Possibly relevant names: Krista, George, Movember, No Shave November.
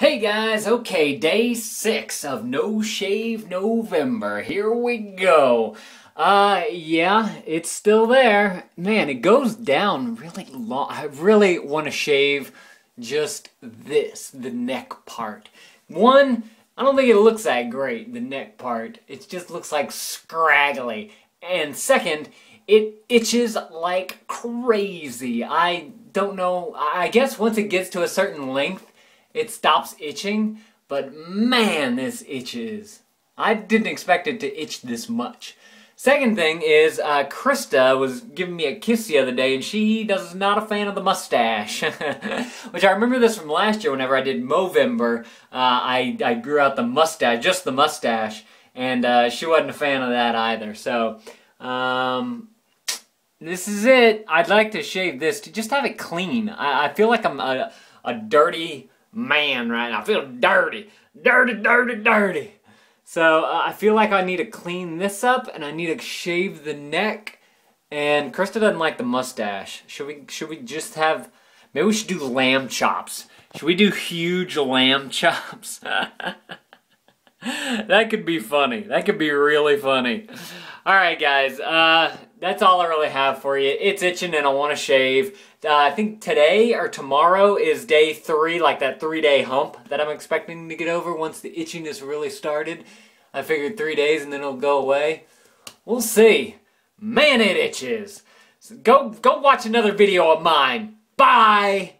Hey guys, okay, day 6 of No Shave November. Here we go. Yeah, it's still there. Man, it goes down really long. I really want to shave just this, the neck part. One, I don't think it looks that great, the neck part. It just looks like scraggly. And second, it itches like crazy. I don't know, I guess once it gets to a certain length, it stops itching, but man, this itches. I didn't expect it to itch this much. Second thing is, Krista was giving me a kiss the other day, and she is not a fan of the mustache. Which I remember this from last year whenever I did Movember. I grew out the mustache, just the mustache, and she wasn't a fan of that either. So, this is it. I'd like to shave this to just have it clean. I feel like I'm a dirty man right now. I feel dirty. So I feel like I need to clean this up, and I need to shave the neck. And Krista doesn't like the mustache. Should we just have, maybe we should do lamb chops. Should we do huge lamb chops? That could be funny. That could be really funny. Alright guys, that's all I really have for you. It's itching and I want to shave. I think today or tomorrow is day 3, like that 3-day hump that I'm expecting to get over once the itching has really started. I figured 3 days and then it'll go away. We'll see. Man, it itches. So go watch another video of mine. Bye!